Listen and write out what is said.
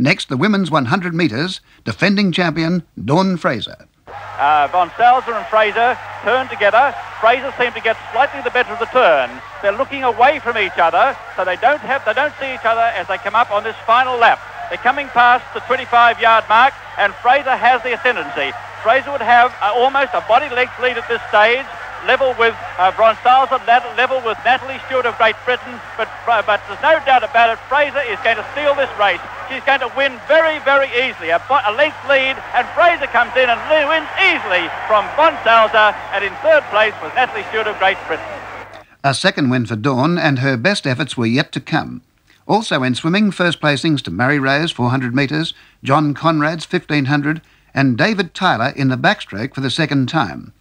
Next, the women's 100 metres, defending champion Dawn Fraser. Von Saltza and Fraser turn together. Fraser seemed to get slightly the better of the turn. They're looking away from each other, so they don't see each other as they come up on this final lap. They're coming past the 25-yard mark, and Fraser has the ascendancy. Fraser would have almost a body-length lead at this stage, level with von Saltza, level with Natalie Stewart of Great Britain, but there's no doubt about it, Fraser is going to steal this race. She's going to win very, very easily, a length lead, and Fraser comes in and wins easily from von Saltza, and in third place was Natalie Stewart of Great Britain. A second win for Dawn, and her best efforts were yet to come. Also in swimming, first placings to Murray Rose, 400 metres, John Conrad's 1500, and David Tyler in the backstroke for the second time.